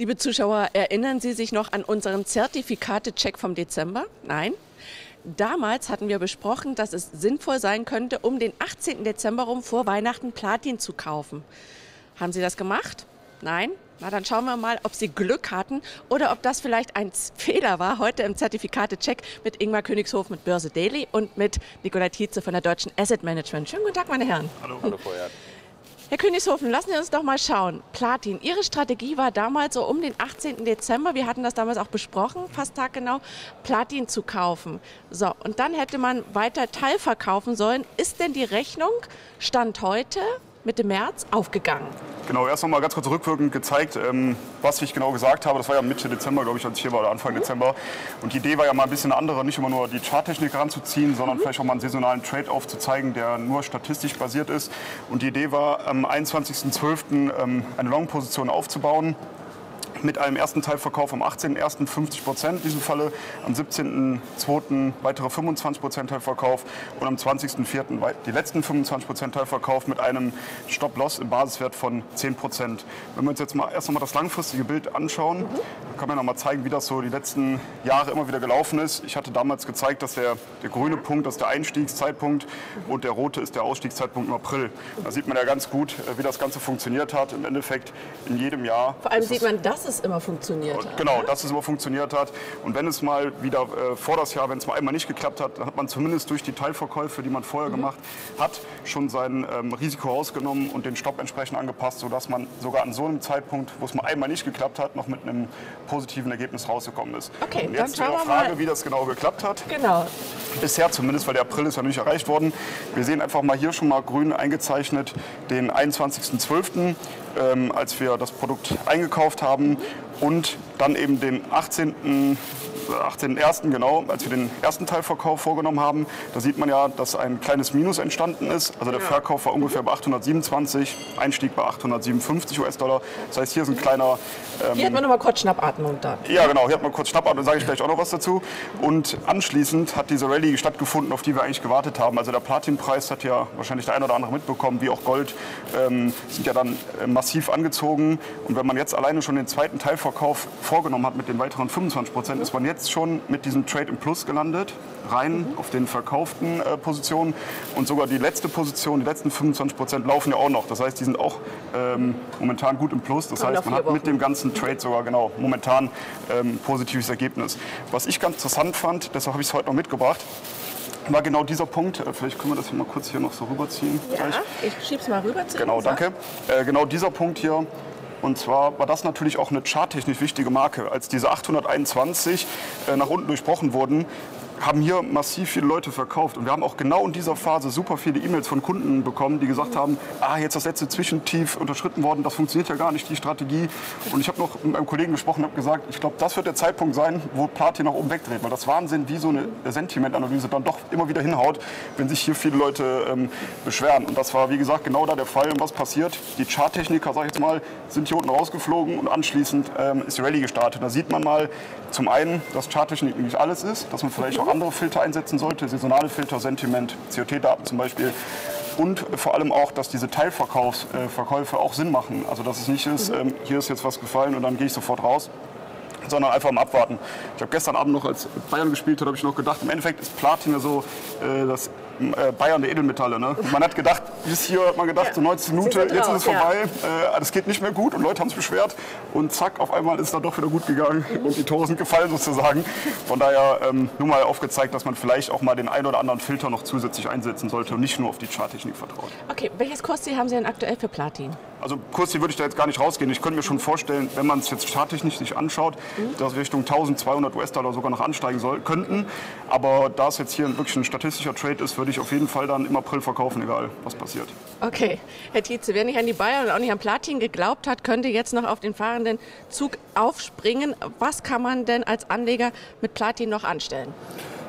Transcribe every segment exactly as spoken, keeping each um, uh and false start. Liebe Zuschauer, erinnern Sie sich noch an unseren Zertifikate-Check vom Dezember? Nein? Damals hatten wir besprochen, dass es sinnvoll sein könnte, um den achtzehnten Dezember rum vor Weihnachten Platin zu kaufen. Haben Sie das gemacht? Nein? Na, dann schauen wir mal, ob Sie Glück hatten oder ob das vielleicht ein Fehler war. Heute im Zertifikate-Check mit Ingmar Königshofen mit Börse Daily und mit Nikolai Tietze von der Deutschen Asset Management. Schönen guten Tag, meine Herren. Hallo, hallo vorher. Herr Königshofen, lassen Sie uns doch mal schauen. Platin, Ihre Strategie war damals so um den achtzehnten Dezember, wir hatten das damals auch besprochen, fast taggenau, Platin zu kaufen. So, und dann hätte man weiter teilverkaufen sollen. Ist denn die Rechnung Stand heute, Mitte März, aufgegangen? Genau, erst noch mal ganz kurz rückwirkend gezeigt, ähm, was ich genau gesagt habe. Das war ja Mitte Dezember, glaube ich, als ich hier war, oder Anfang mhm. Dezember. Und die Idee war ja mal ein bisschen eine andere, nicht immer nur die Charttechnik ranzuziehen, sondern mhm. vielleicht auch mal einen saisonalen Trade-off zu zeigen, der nur statistisch basiert ist. Und die Idee war, am einundzwanzigsten zwölften ähm, eine Long-Position aufzubauen. Mit einem ersten Teilverkauf am achtzehnten ersten fünfzig Prozent in diesem Falle, am siebzehnten zweiten weitere fünfundzwanzig Prozent Teilverkauf und am zwanzigsten vierten die letzten fünfundzwanzig Prozent Teilverkauf mit einem Stop-Loss im Basiswert von zehn Prozent. Wenn wir uns jetzt mal erst noch mal das langfristige Bild anschauen, dann kann man noch mal zeigen, wie das so die letzten Jahre immer wieder gelaufen ist. Ich hatte damals gezeigt, dass der, der grüne Punkt ist der Einstiegszeitpunkt und der rote ist der Ausstiegszeitpunkt im April. Da sieht man ja ganz gut, wie das Ganze funktioniert hat. Im Endeffekt in jedem Jahr. Vor allem sieht man das immer funktioniert hat. Genau, dass es immer funktioniert hat. Und wenn es mal wieder äh, vor das Jahr, wenn es mal einmal nicht geklappt hat, dann hat man zumindest durch die Teilverkäufe, die man vorher mhm. gemacht hat, schon sein ähm, Risiko rausgenommen und den Stopp entsprechend angepasst, sodass man sogar an so einem Zeitpunkt, wo es mal einmal nicht geklappt hat, noch mit einem positiven Ergebnis rausgekommen ist. Okay, und jetzt wäre die Frage, wie das genau geklappt hat. Genau. Bisher zumindest, weil der April ist ja nicht erreicht worden. Wir sehen einfach mal hier schon mal grün eingezeichnet den einundzwanzigsten zwölften Ähm, als wir das Produkt eingekauft haben und dann eben den achtzehnten ersten genau, als wir den ersten Teilverkauf vorgenommen haben. Da sieht man ja, dass ein kleines Minus entstanden ist. Also der Verkauf war ungefähr bei achthundertsiebenundzwanzig, Einstieg bei achthundertsiebenundfünfzig US-Dollar. Das heißt, hier ist ein kleiner... Ähm, hier hat man noch mal kurz Schnappatmung da. Ja, genau, hier hat man kurz Schnappatmung, da sage ich gleich auch noch was dazu. Und anschließend hat diese Rallye stattgefunden, auf die wir eigentlich gewartet haben. Also der Platinpreis hat ja wahrscheinlich der ein oder andere mitbekommen, wie auch Gold, ähm, sind ja dann massiv angezogen. Und wenn man jetzt alleine schon den zweiten Teilverkauf vorgenommen hat mit den weiteren fünfundzwanzig Prozent, ist man jetzt schon mit diesem Trade im Plus gelandet, rein mhm. auf den verkauften äh, Positionen und sogar die letzte Position, die letzten fünfundzwanzig Prozent laufen ja auch noch. Das heißt, die sind auch ähm, momentan gut im Plus. Das heißt, man hat mit dem ganzen Trade sogar genau momentan ähm, positives Ergebnis. Was ich ganz interessant fand, deshalb habe ich es heute noch mitgebracht, war genau dieser Punkt. Vielleicht können wir das hier mal kurz hier noch so rüberziehen. Ja, gleich. Ich schieb's mal rüber zu Genau, danke. Äh, genau dieser Punkt hier. Und zwar war das natürlich auch eine charttechnisch wichtige Marke. Als diese achthunderteinundzwanzig äh, nach unten durchbrochen wurden, haben hier massiv viele Leute verkauft. Und wir haben auch genau in dieser Phase super viele E-Mails von Kunden bekommen, die gesagt haben, ah, jetzt das letzte Zwischentief unterschritten worden, das funktioniert ja gar nicht, die Strategie. Und ich habe noch mit einem Kollegen gesprochen und habe gesagt, ich glaube, das wird der Zeitpunkt sein, wo Platin nach oben wegdreht. Weil das Wahnsinn, wie so eine Sentimentanalyse dann doch immer wieder hinhaut, wenn sich hier viele Leute ähm, beschweren. Und das war, wie gesagt, genau da der Fall. Und was passiert? Die Charttechniker, sage ich jetzt mal, sind hier unten rausgeflogen und anschließend ähm, ist die Rallye gestartet. Da sieht man mal zum einen, dass Charttechnik nicht alles ist, dass man vielleicht auch andere Filter einsetzen sollte, saisonale Filter, Sentiment, C O T-Daten zum Beispiel. Und vor allem auch, dass diese Teilverkäufe auch Sinn machen. Also dass es nicht ist, ähm, hier ist jetzt was gefallen und dann gehe ich sofort raus, sondern einfach mal abwarten. Ich habe gestern Abend noch, als Bayern gespielt hat, habe ich noch gedacht, im Endeffekt ist Platin ja so äh, das äh, Bayern der Edelmetalle. Ne? Man hat gedacht, bis hier hat man gedacht, ja, so neunzig Minuten, jetzt ist es vorbei, ja. äh, das geht nicht mehr gut und Leute haben es beschwert und zack, auf einmal ist es dann doch wieder gut gegangen mhm. und die Tore sind gefallen sozusagen. Von daher ähm, nur mal aufgezeigt, dass man vielleicht auch mal den einen oder anderen Filter noch zusätzlich einsetzen sollte und nicht nur auf die Charttechnik vertraut. Okay, welches Kursziel haben Sie denn aktuell für Platin? Also Kursziel würde ich da jetzt gar nicht rausgehen. Ich könnte mir schon vorstellen, wenn man es jetzt charttechnisch sich anschaut, dass wir Richtung tausendzweihundert US-Dollar sogar noch ansteigen soll, könnten. Aber da es jetzt hier wirklich ein statistischer Trade ist, würde ich auf jeden Fall dann im April verkaufen, egal was passiert. Okay, Herr Tietze, wer nicht an die Bayern und auch nicht an Platin geglaubt hat, könnte jetzt noch auf den fahrenden Zug aufspringen. Was kann man denn als Anleger mit Platin noch anstellen?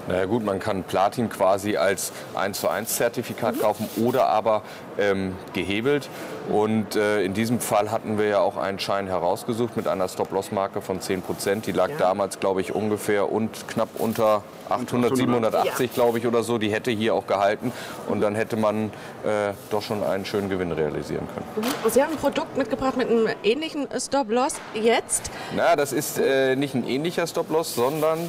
Na ja gut, man kann Platin quasi als eins zu eins Zertifikat mhm. kaufen oder aber ähm, gehebelt. Und äh, in diesem Fall hatten wir ja auch einen Schein herausgesucht mit einer Stop-Loss-Marke von zehn Prozent. Die lag ja. damals, glaube ich, ungefähr und knapp unter achthundert, siebenhundertachtzig, ja. glaube ich, oder so. Die hätte hier auch gehalten. Und dann hätte man äh, doch schon einen schönen Gewinn realisieren können. Mhm. Sie haben ein Produkt mitgebracht mit einem ähnlichen Stop-Loss jetzt? Na, das ist äh, nicht ein ähnlicher Stop-Loss, sondern...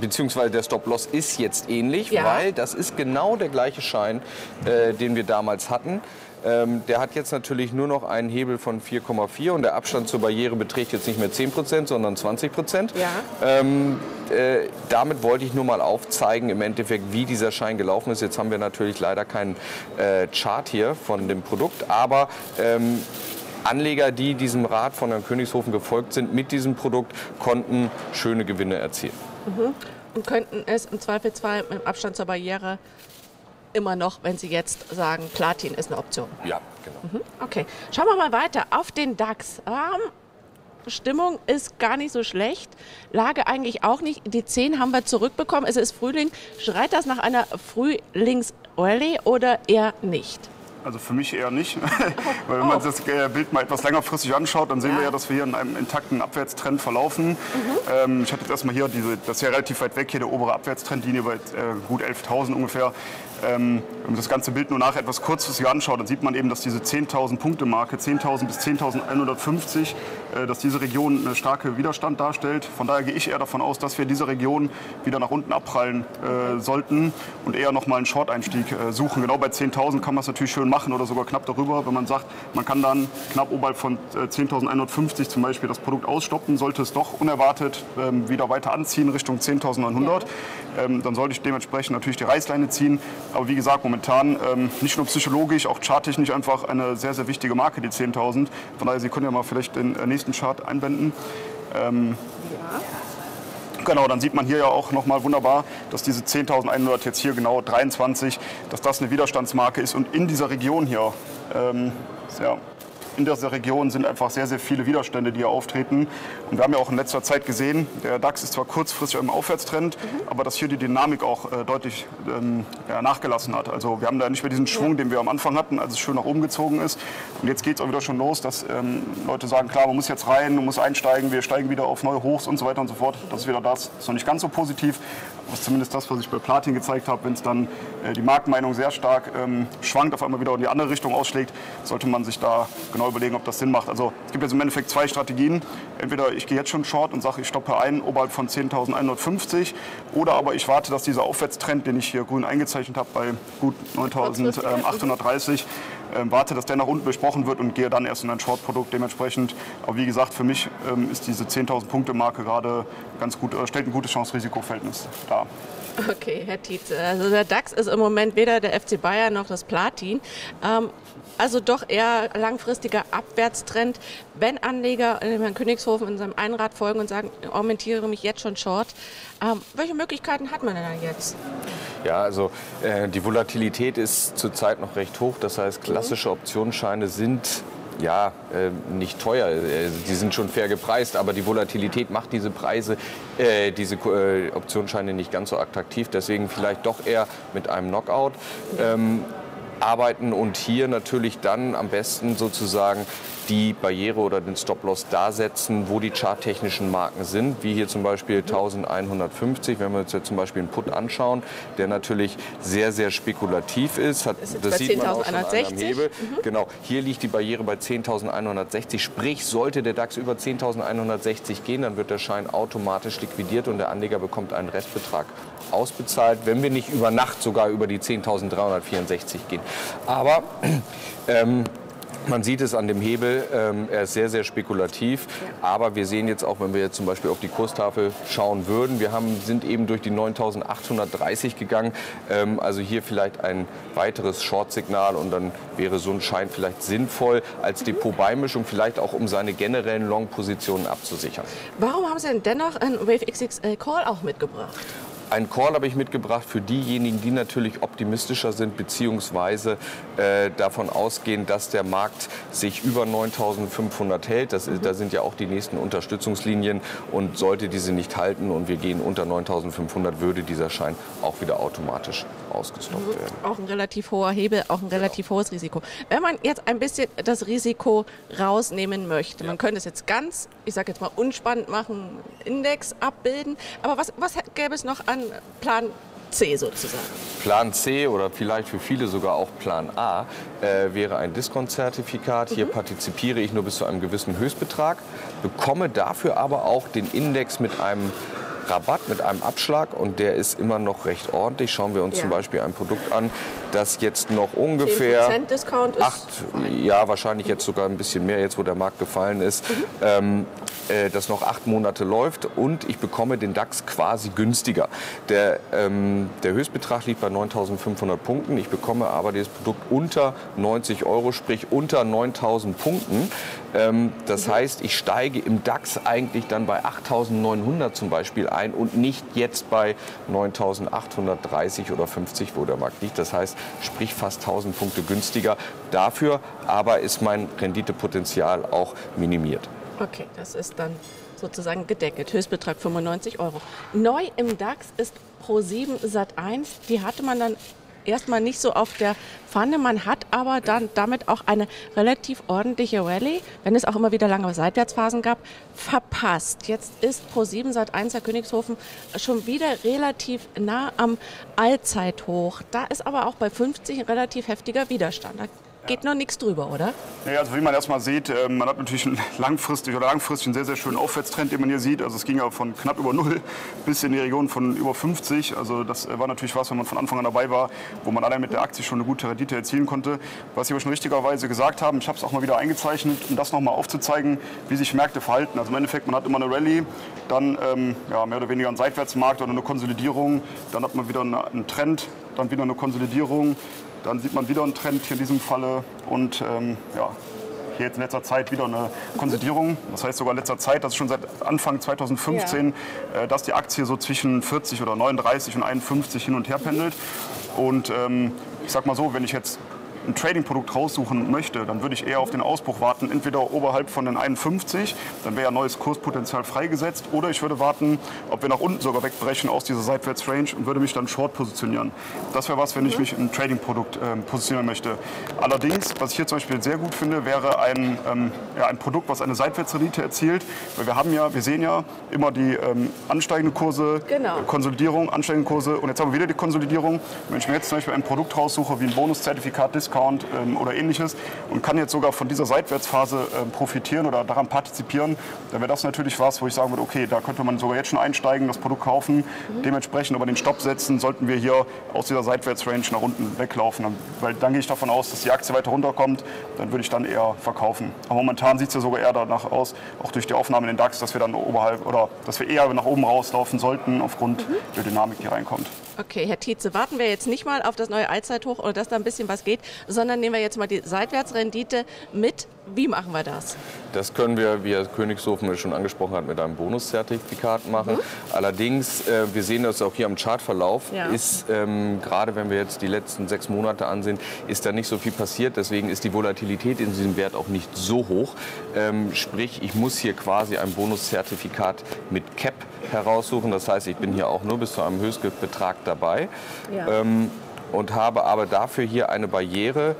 Beziehungsweise der Stop-Loss ist jetzt ähnlich, ja. weil das ist genau der gleiche Schein, äh, den wir damals hatten. Ähm, der hat jetzt natürlich nur noch einen Hebel von vier Komma vier und der Abstand zur Barriere beträgt jetzt nicht mehr zehn Prozent, sondern zwanzig Prozent. Ja. Ähm, äh, damit wollte ich nur mal aufzeigen, im Endeffekt, wie dieser Schein gelaufen ist. Jetzt haben wir natürlich leider keinen äh, Chart hier von dem Produkt, aber... Ähm, Anleger, die diesem Rat von Herrn Königshofen gefolgt sind mit diesem Produkt, konnten schöne Gewinne erzielen. Mhm. Und könnten es im Zweifelsfall mit dem Abstand zur Barriere immer noch, wenn Sie jetzt sagen, Platin ist eine Option? Ja, genau. Mhm. Okay, schauen wir mal weiter auf den DAX. Ähm, Stimmung ist gar nicht so schlecht, Lage eigentlich auch nicht. Die zehn haben wir zurückbekommen, es ist Frühling. Schreit das nach einer Frühlings-Rallye oder eher nicht? Also für mich eher nicht, weil wenn man das Bild mal etwas längerfristig anschaut, dann sehen ja. wir ja, dass wir hier in einem intakten Abwärtstrend verlaufen. Mhm. Ähm, ich hatte jetzt erstmal hier, diese, das ist ja relativ weit weg, hier der obere Abwärtstrendlinie bei äh, gut elftausend ungefähr. Ähm, wenn man das ganze Bild nur nach etwas kurzfristig anschaut, dann sieht man eben, dass diese zehntausend-Punkte-Marke, zehntausend bis zehntausendeinhundertfünfzig, äh, dass diese Region einen starken Widerstand darstellt. Von daher gehe ich eher davon aus, dass wir diese Region wieder nach unten abprallen äh, sollten und eher nochmal einen Short-Einstieg äh, suchen. Genau bei zehntausend kann man es natürlich schön machen oder sogar knapp darüber, wenn man sagt, man kann dann knapp oberhalb von zehntausendeinhundertfünfzig zum Beispiel das Produkt ausstoppen, sollte es doch unerwartet ähm, wieder weiter anziehen Richtung zehntausendneunhundert, ja. ähm, dann sollte ich dementsprechend natürlich die Reißleine ziehen. Aber wie gesagt, momentan ähm, nicht nur psychologisch, auch charttechnisch einfach eine sehr, sehr wichtige Marke, die zehntausend. Von daher, Sie können ja mal vielleicht den nächsten Chart einblenden. Ähm, ja. Genau, dann sieht man hier ja auch nochmal wunderbar, dass diese zehntausendeinhundert jetzt hier genau dreiundzwanzig, dass das eine Widerstandsmarke ist. Und in dieser Region hier, ähm, ja, in dieser Region sind einfach sehr, sehr viele Widerstände, die hier auftreten. Und wir haben ja auch in letzter Zeit gesehen, der DAX ist zwar kurzfristig im Aufwärtstrend, mhm. aber dass hier die Dynamik auch äh, deutlich ähm, ja, nachgelassen hat. Also wir haben da nicht mehr diesen Schwung, den wir am Anfang hatten, als es schön nach oben gezogen ist. Und jetzt geht es auch wieder schon los, dass ähm, Leute sagen, klar, man muss jetzt rein, man muss einsteigen, wir steigen wieder auf neue Hochs und so weiter und so fort. Das ist wieder das, ist noch nicht ganz so positiv. Das ist zumindest das, was ich bei Platin gezeigt habe, wenn es dann äh, die Marktmeinung sehr stark ähm, schwankt, auf einmal wieder in die andere Richtung ausschlägt, sollte man sich da genau überlegen, ob das Sinn macht. Also es gibt jetzt im Endeffekt zwei Strategien. Entweder ich gehe jetzt schon short und sage, ich stoppe ein oberhalb von zehntausendeinhundertfünfzig oder aber ich warte, dass dieser Aufwärtstrend, den ich hier grün eingezeichnet habe, bei gut neuntausendachthundertdreißig, ähm, warte, dass der nach unten besprochen wird und gehe dann erst in ein Short-Produkt dementsprechend. Aber wie gesagt, für mich ähm, ist diese zehntausend-Punkte-Marke gerade ganz gut, äh, stellt ein gutes Chance-Risiko-Verhältnis dar. Okay, Herr Tietze, also der DAX ist im Moment weder der F C Bayern noch das Platin, ähm, also doch eher langfristiger Abwärtstrend. Wenn Anleger Herrn Königshofen in seinem Einrat folgen und sagen, ich orientiere mich jetzt schon short, ähm, welche Möglichkeiten hat man denn dann jetzt? Ja, also äh, die Volatilität ist zurzeit noch recht hoch, das heißt klassische Optionsscheine sind... ja, äh, nicht teuer, äh, die sind schon fair gepreist, aber die Volatilität macht diese Preise, äh, diese äh, Optionsscheine nicht ganz so attraktiv, deswegen vielleicht doch eher mit einem Knockout ähm, arbeiten und hier natürlich dann am besten sozusagen die Barriere oder den Stop-Loss da setzen, wo die charttechnischen Marken sind, wie hier zum Beispiel elfhundertfünfzig, wenn wir uns jetzt zum Beispiel einen Put anschauen, der natürlich sehr, sehr spekulativ ist. Hat, ist das sieht man auch schon an einem Hebel. Mhm. Genau, hier liegt die Barriere bei zehntausendeinhundertsechzig, sprich, sollte der DAX über zehntausendeinhundertsechzig gehen, dann wird der Schein automatisch liquidiert und der Anleger bekommt einen Restbetrag ausbezahlt, wenn wir nicht über Nacht sogar über die zehntausenddreihundertvierundsechzig gehen. Aber ähm, man sieht es an dem Hebel, ähm, er ist sehr, sehr spekulativ, aber wir sehen jetzt auch, wenn wir jetzt zum Beispiel auf die Kurstafel schauen würden, wir haben, sind eben durch die neuntausendachthundertdreißig gegangen, ähm, also hier vielleicht ein weiteres Short-Signal und dann wäre so ein Schein vielleicht sinnvoll als Depot-Beimischung, vielleicht auch um seine generellen Long-Positionen abzusichern. Warum haben Sie denn dennoch einen WAVE X X L Call auch mitgebracht? Ein Call habe ich mitgebracht für diejenigen, die natürlich optimistischer sind bzw. Äh, davon ausgehen, dass der Markt sich über neuntausendfünfhundert hält. Das, mhm. Da sind ja auch die nächsten Unterstützungslinien und sollte diese nicht halten und wir gehen unter neuntausendfünfhundert, würde dieser Schein auch wieder automatisch ausgestoppt mhm. werden. Auch ein relativ hoher Hebel, auch ein relativ genau. hohes Risiko. Wenn man jetzt ein bisschen das Risiko rausnehmen möchte, ja. man könnte es jetzt ganz, ich sage jetzt mal unspannend machen, Index abbilden, aber was, was gäbe es noch an Plan C sozusagen? Plan C oder vielleicht für viele sogar auch Plan A äh, wäre ein Diskontzertifikat. Mhm. Hier partizipiere ich nur bis zu einem gewissen Höchstbetrag, bekomme dafür aber auch den Index mit einem Rabatt, mit einem Abschlag und der ist immer noch recht ordentlich. Schauen wir uns ja. zum Beispiel ein Produkt an, das jetzt noch ungefähr zehn Prozent Discount ist. acht, ja, wahrscheinlich jetzt sogar ein bisschen mehr, jetzt wo der Markt gefallen ist, mhm. ähm, äh, das noch acht Monate läuft und ich bekomme den DAX quasi günstiger. Der, ähm, der Höchstbetrag liegt bei neuntausendfünfhundert Punkten, ich bekomme aber dieses Produkt unter neunzig Euro, sprich unter neuntausend Punkten. Ähm, das mhm. heißt, ich steige im DAX eigentlich dann bei achttausendneunhundert zum Beispiel ein. Und nicht jetzt bei neuntausendachthundertdreißig oder fünfzig, wo der Markt liegt. Das heißt, sprich fast tausend Punkte günstiger. Dafür aber ist mein Renditepotenzial auch minimiert. Okay, das ist dann sozusagen gedeckelt. Höchstbetrag fünfundneunzig Euro. Neu im DAX ist ProSieben Sat eins. Die hatte man dann erstmal nicht so auf der Pfanne. Man hat aber dann damit auch eine relativ ordentliche Rallye, wenn es auch immer wieder lange Seitwärtsphasen gab, verpasst. Jetzt ist ProSieben Sat eins, Herr Königshofen, schon wieder relativ nah am Allzeithoch. Da ist aber auch bei fünfzig ein relativ heftiger Widerstand. Da geht noch nichts drüber, oder? Ja, also wie man erstmal sieht, man hat natürlich einen langfristig oder langfristig einen sehr, sehr schönen Aufwärtstrend, den man hier sieht. Also es ging ja von knapp über null bis in die Region von über fünfzig. Also das war natürlich was, wenn man von Anfang an dabei war, wo man allein mit der Aktie schon eine gute Rendite erzielen konnte. Was Sie aber schon richtigerweise gesagt haben, ich habe es auch mal wieder eingezeichnet, um das nochmal aufzuzeigen, wie sich Märkte verhalten. Also im Endeffekt, man hat immer eine Rallye, dann ähm, ja, mehr oder weniger einen Seitwärtsmarkt oder eine Konsolidierung, dann hat man wieder einen Trend, dann wieder eine Konsolidierung. Dann sieht man wieder einen Trend hier in diesem Falle und ähm, ja, hier jetzt in letzter Zeit wieder eine Konsolidierung. Das heißt sogar in letzter Zeit, das ist schon seit Anfang zweitausendfünfzehn, ja. äh, dass die Aktie so zwischen vierzig oder neununddreißig und einundfünfzig hin und her pendelt. Und ähm, ich sag mal so, wenn ich jetzt ein Trading-Produkt raussuchen möchte, dann würde ich eher auf den Ausbruch warten, entweder oberhalb von den einundfünfzig, dann wäre ja neues Kurspotenzial freigesetzt, oder ich würde warten, ob wir nach unten sogar wegbrechen aus dieser Seitwärtsrange und würde mich dann short positionieren. Das wäre was, wenn ich mich ein Trading-Produkt äh, positionieren möchte. Allerdings, was ich hier zum Beispiel sehr gut finde, wäre ein, ähm, ja, ein Produkt, was eine Seitwärtsrendite erzielt, weil wir haben ja, wir sehen ja immer die ähm, ansteigenden Kurse, genau. äh, Konsolidierung, ansteigende Kurse und jetzt haben wir wieder die Konsolidierung. Wenn ich mir jetzt zum Beispiel ein Produkt raussuche, wie ein Bonuszertifikat, Discount oder ähnliches und kann jetzt sogar von dieser Seitwärtsphase profitieren oder daran partizipieren, dann wäre das natürlich was, wo ich sagen würde, okay, da könnte man sogar jetzt schon einsteigen, das Produkt kaufen, mhm. dementsprechend aber den Stopp setzen, sollten wir hier aus dieser Seitwärtsrange nach unten weglaufen, weil dann gehe ich davon aus, dass die Aktie weiter runterkommt, dann würde ich dann eher verkaufen. Aber momentan sieht es ja sogar eher danach aus, auch durch die Aufnahme in den DAX, dass wir dann oberhalb oder dass wir eher nach oben rauslaufen sollten aufgrund mhm. der Dynamik, die reinkommt. Okay, Herr Tietze, warten wir jetzt nicht mal auf das neue Allzeithoch oder dass da ein bisschen was geht, sondern nehmen wir jetzt mal die Seitwärtsrendite mit. Wie machen wir das? Das können wir, wie Herr Königshofen schon angesprochen hat, mit einem Bonuszertifikat machen. Mhm. Allerdings, äh, wir sehen das auch hier am Chartverlauf, ja. ist ähm, gerade wenn wir jetzt die letzten sechs Monate ansehen, ist da nicht so viel passiert. Deswegen ist die Volatilität in diesem Wert auch nicht so hoch. Ähm, sprich, ich muss hier quasi ein Bonuszertifikat mit Cap heraussuchen. Das heißt, ich bin hier auch nur bis zu einem Höchstbetrag dabei ja. ähm, und habe aber dafür hier eine Barriere,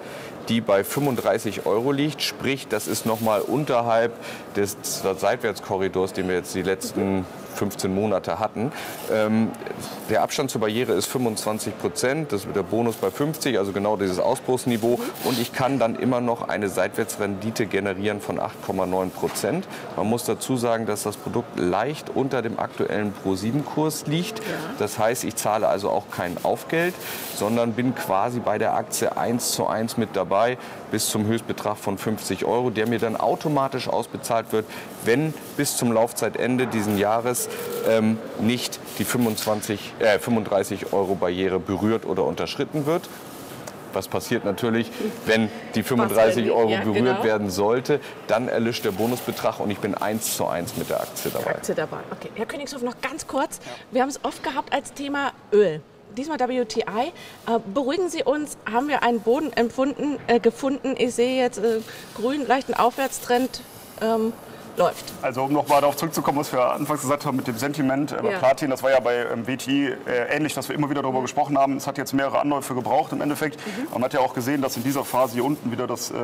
die bei fünfunddreißig Euro liegt. Sprich, das ist nochmal unterhalb des Seitwärtskorridors, den wir jetzt die letzten fünfzehn Monate hatten. Ähm, der Abstand zur Barriere ist fünfundzwanzig Prozent, das wird der Bonus bei fünfzig, also genau dieses Ausbruchsniveau. Und ich kann dann immer noch eine Seitwärtsrendite generieren von acht Komma neun Prozent. Man muss dazu sagen, dass das Produkt leicht unter dem aktuellen ProSieben-Kurs liegt. Das heißt, ich zahle also auch kein Aufgeld, sondern bin quasi bei der Aktie eins zu eins mit dabei bis zum Höchstbetrag von fünfzig Euro, der mir dann automatisch ausbezahlt wird, wenn bis zum Laufzeitende diesen Jahres Ähm, nicht die fünfundzwanzig, äh, fünfunddreißig Euro Barriere berührt oder unterschritten wird. Was passiert natürlich, wenn die fünfunddreißig Euro ja, berührt genau. werden sollte? Dann erlischt der Bonusbetrag und ich bin eins zu eins mit der Aktie dabei. Aktie dabei. Okay. Herr Königshofen, noch ganz kurz. Ja. Wir haben es oft gehabt als Thema Öl. Diesmal W T I. Beruhigen Sie uns, haben wir einen Boden empfunden, äh, gefunden? Ich sehe jetzt äh, grün, leichten Aufwärtstrend. Ähm, Läuft. Also um noch mal darauf zurückzukommen, was wir anfangs gesagt haben mit dem Sentiment, äh, ja. Platin, das war ja bei ähm, W T I äh, ähnlich, dass wir immer wieder darüber mhm. gesprochen haben. Es hat jetzt mehrere Anläufe gebraucht im Endeffekt. Mhm. Man hat ja auch gesehen, dass in dieser Phase hier unten wieder das äh,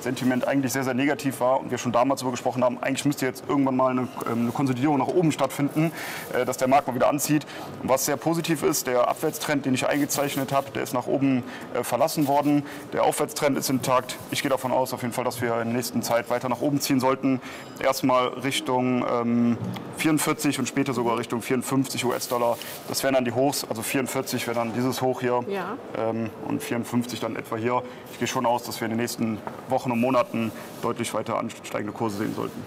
Sentiment eigentlich sehr, sehr negativ war und wir schon damals darüber gesprochen haben, eigentlich müsste jetzt irgendwann mal eine, eine Konsolidierung nach oben stattfinden, äh, dass der Markt mal wieder anzieht. Und was sehr positiv ist, der Abwärtstrend, den ich eingezeichnet habe, der ist nach oben äh, verlassen worden. Der Aufwärtstrend ist intakt. Ich gehe davon aus, auf jeden Fall, dass wir in der nächsten Zeit weiter nach oben ziehen sollten. Erst Erstmal Richtung ähm, vierundvierzig und später sogar Richtung vierundfünfzig US-Dollar. Das wären dann die Hochs, also vierundvierzig wäre dann dieses Hoch hier ja. ähm, und vierundfünfzig dann etwa hier. Ich gehe schon aus, dass wir in den nächsten Wochen und Monaten deutlich weiter ansteigende Kurse sehen sollten.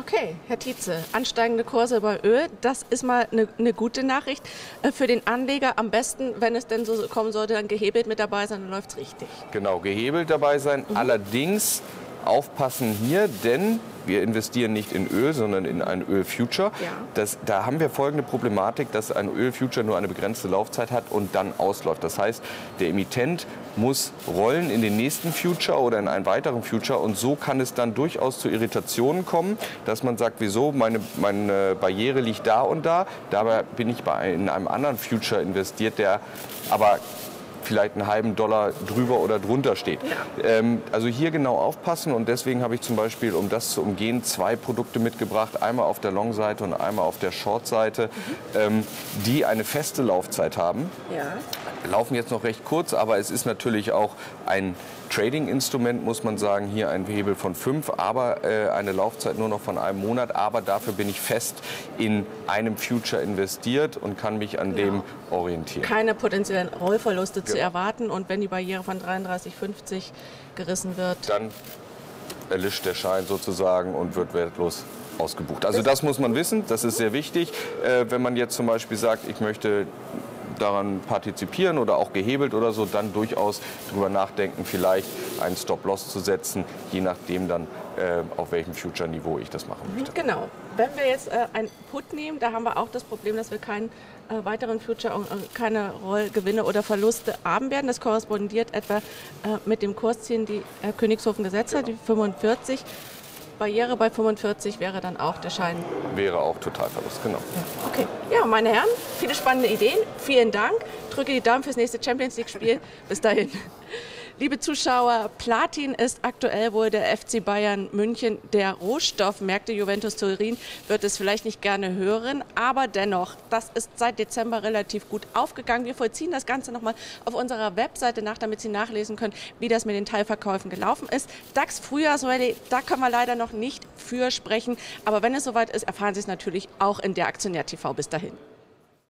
Okay, Herr Tietze, ansteigende Kurse bei Öl, das ist mal eine ne gute Nachricht für den Anleger. Am besten, wenn es denn so kommen sollte, dann gehebelt mit dabei sein, dann läuft es richtig. Genau, gehebelt dabei sein, mhm. allerdings aufpassen hier, denn wir investieren nicht in Öl, sondern in ein Ölfuture. Ja. Das, da haben wir folgende Problematik, dass ein Ölfuture nur eine begrenzte Laufzeit hat und dann ausläuft. Das heißt, der Emittent muss rollen in den nächsten Future oder in einen weiteren Future. Und so kann es dann durchaus zu Irritationen kommen, dass man sagt, wieso, meine, meine Barriere liegt da und da. Dabei bin ich bei, in einem anderen Future investiert, der aber vielleicht einen halben Dollar drüber oder drunter steht. Ja. Ähm, also hier genau aufpassen und deswegen habe ich zum Beispiel, um das zu umgehen, zwei Produkte mitgebracht, einmal auf der Long-Seite und einmal auf der Short-Seite, mhm. ähm, die eine feste Laufzeit haben. Ja. Laufen jetzt noch recht kurz, aber es ist natürlich auch ein Trading-Instrument, muss man sagen, hier ein Hebel von fünf, aber äh, eine Laufzeit nur noch von einem Monat, aber dafür bin ich fest in einem Future investiert und kann mich an ja. dem orientieren. Keine potenziellen Rollverluste ja. zu erwarten und wenn die Barriere von dreiunddreißig fünfzig gerissen wird, dann erlischt der Schein sozusagen und wird wertlos ausgebucht. Also das muss man wissen, das ist sehr wichtig. Äh, wenn man jetzt zum Beispiel sagt, ich möchte daran partizipieren oder auch gehebelt oder so, dann durchaus darüber nachdenken, vielleicht einen Stop-Loss zu setzen, je nachdem dann, äh, auf welchem Future-Niveau ich das machen möchte. Genau. Wenn wir jetzt äh, einen Put nehmen, da haben wir auch das Problem, dass wir keinen äh, weiteren Future, äh, keine Rollgewinne oder Verluste haben werden. Das korrespondiert etwa äh, mit dem Kursziel, die Herr Königshofen gesetzt genau. hat, die fünfundvierzig. Barriere bei fünfundvierzig wäre dann auch der Schein. Wäre auch Totalverlust, genau. Ja. Okay, ja, meine Herren, viele spannende Ideen. Vielen Dank. Drücke die Daumen fürs nächste Champions League-Spiel. Bis dahin. Liebe Zuschauer, Platin ist aktuell wohl der F C Bayern München der Rohstoffmärkte. Juventus Turin wird es vielleicht nicht gerne hören, aber dennoch, das ist seit Dezember relativ gut aufgegangen. Wir vollziehen das Ganze nochmal auf unserer Webseite nach, damit Sie nachlesen können, wie das mit den Teilverkäufen gelaufen ist. DAX Frühjahrsrallye, da können wir leider noch nicht für sprechen, aber wenn es soweit ist, erfahren Sie es natürlich auch in der Aktionär T V. Bis dahin.